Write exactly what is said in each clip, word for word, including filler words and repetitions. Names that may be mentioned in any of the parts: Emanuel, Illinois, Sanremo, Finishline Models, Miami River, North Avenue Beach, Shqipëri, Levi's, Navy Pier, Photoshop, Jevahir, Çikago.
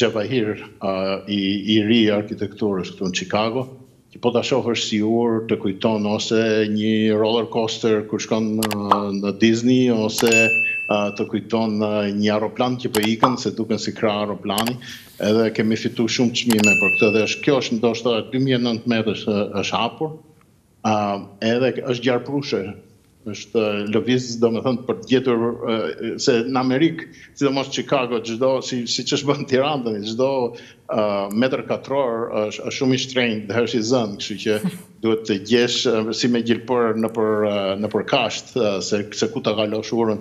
Jevahir uh, i, i ri arkitekturës këtu në Chicago, që po ta shohësh si ur të kujton ose një roller coaster kur shkon në, në Disney, ose uh, të kujton uh, një aeroplan që po ikën, se duken si krah aeroplani, edhe kemi fitu shumë çmime për këtë, dhe është, kjo është ndoshta dy mijë e nëntëmbëdhjetë është, është hapur, uh, edhe është gjarprushe, është Levi's, domethënë për të gjetur uh, se në Amerikë, sidomos Chicago, çdo si siç është bën Tiranë tani, çdo uh, metër katror është shumë i shtrenjtë, dhe është i zënë, kështu që duhet të gjesh uh, si me gjilpër nëpër uh, nëpër kasht, uh, se se ku ta kalosh urën,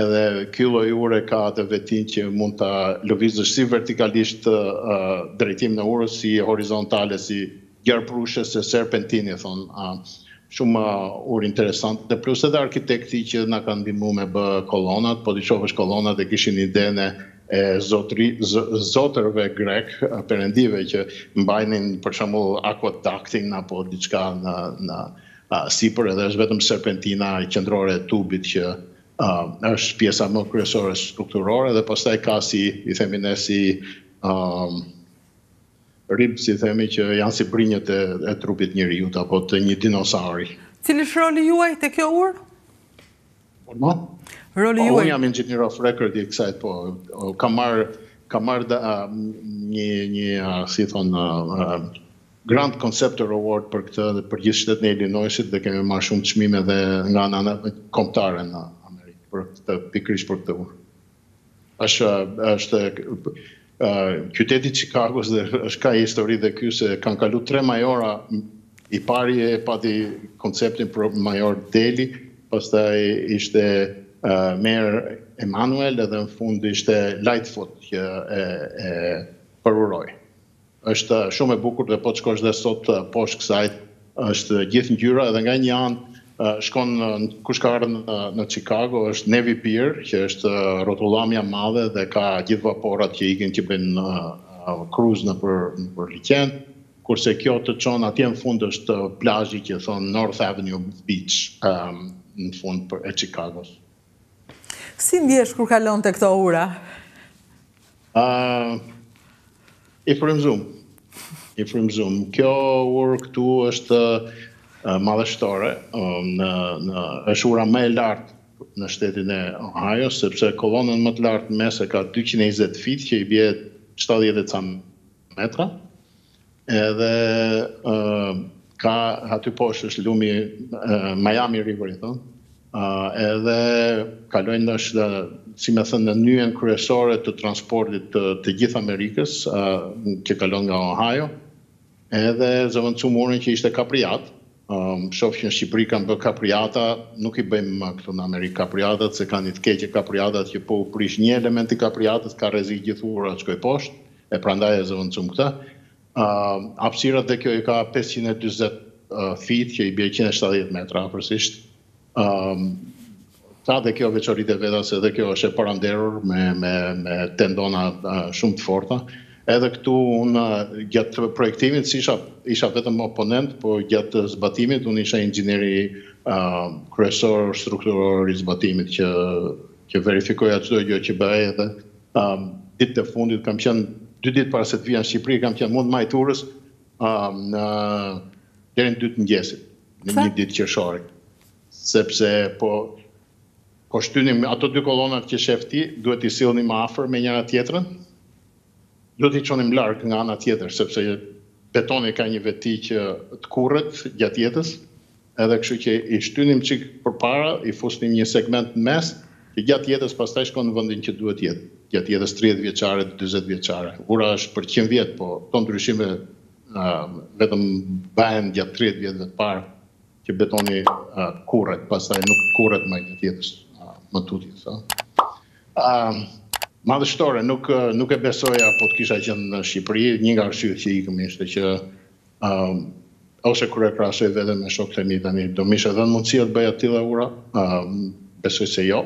edhe ky lloj ure ka atë vetin që mund ta lëvizësh si vertikalisht uh, drejtimin e urës, si horizontale, si gjarprushe, se serpentini thon. Uh, Shumë urë interesant, dhe plus edhe arkitekti që na kanë ndihmuar me bë kolonat, po ti shohësh kolonat e kishin idenë e zotri, zotërve grek, perëndive që mbajnin për shembull akuadaktin apo diçka në në sipër, edhe është vetëm serpentina qendrore e tubit që uh, është pjesa më kryesore strukturore, dhe pastaj ka si i themi ne si um, ribë, si themi, që janë si brinjët e, e trupit njeriu apo të një dinosauri. Cili është roli juaj te kjo urë? No? Roli juaj. Unë jam engineer of record i kësaj, po kam marr kam marr uh, një një uh, si thon uh, uh, Grand Conceptor Award për këtë dhe për gjithë shtetin e Illinoisit, dhe kemi marrë shumë çmime edhe nga ana kombëtare në Amerikë për këtë, pikërisht për këtë urë. Është është Uh, qyteti Çikagos dhe është ka histori dhe ky se kanë kalu tre majora, i pari e pati konceptin për major Deli, pastaj ishte uh, Mayor Emanuel, edhe në fund ishte Lightfoot që e, e përuroi. Është shumë e bukur, dhe po të shkosh dhe sot poshtë kësaj, është gjithë ngjyra, edhe nga një anë uh, shkon kush ka ardhur në, në Chicago, është Navy Pier, që është rrotullamja e madhe dhe ka gjithë vaporat që ikin që bëjnë uh, kruz në për, për liqen, kurse kjo të çon atje në fund është plazhi që thon North Avenue Beach, um, në fund për e Chicagos. Si ndjesh kur kalon te këto ura? Uh, i frymëzuar. I frymëzuar. Kjo urë këtu është madhështore, në, në, është ura më e lartë në shtetin e Ohio, sepse kolonën më të lartë mes e ka dyqind e njëzet fit, që i bie shtatëdhjetë metra, edhe uh, ka aty poshtë është lumi uh, Miami River, i thonë, uh, edhe kalojnë është, si me thënë, në nyjen kryesore të transportit të, të gjithë Amerikës, uh, që kalon nga Ohio, edhe zëvendësumurin që ishte Kapriat. Um, Shoh që në Shqipëri kanë bërë kapriata, nuk i bëjmë këtu në Amerikë kapriatat, se kanë një të keqe kapriatat që po u prish një element i kapriatës, ka rrezik gjithë ura të shkoj poshtë, e prandaj e zëvendësojmë këtë. Um, Hapësirat dhe kjo i ka pesëqind e dyzet uh, feet, që i bie njëqind e shtatëdhjetë metra afërsisht. Um, ta dhe kjo veçoritë e veta, se dhe kjo është e paranderur me, me, me tendona uh, shumë të forta. Edhe këtu unë gjatë projektimit, si isha, isha vetëm oponent, po gjatë zbatimit, unë isha inxhinieri uh, kryesor strukturor i zbatimit që, që verifikoja çdo gjë që bëhej, edhe um, ditët e fundit kam qenë, dy ditë para se të vija në Shqipëri, kam qenë mund majturës um, në deri në dy të mëngjesit, në një ditë qershore. Sepse po po shtynim ato dy kolonat që shef ti, duhet i sillnim më afër me njëra tjetrën. Do t'i çonim larg nga ana tjetër, sepse betoni ka një veti që të kurret gjatë jetës, edhe kështu që i shtynim çik përpara, i fusnim një segment në mes, që gjatë jetës pastaj shkon në vendin që duhet jetë. Gjatë jetës tridhjetë vjeçare, dyzet vjeçare. Ura është për qindë vjet, po këto ndryshime uh, vetëm bëhen gjatë tridhjetë vjetëve të parë, që betoni uh, kurret, pastaj nuk kurret më gjatë jetës, uh, më tutje, sa. Uh, Madhështore, nuk, nuk e besoja po të kisha qenë në Shqipëri, një nga arsyet që ikëm ishte që um, ose kur e krahasoj veten me shokët e mi tani, do më ishte dhënë mundësia të bëja të tilla ura, um, besoj se jo.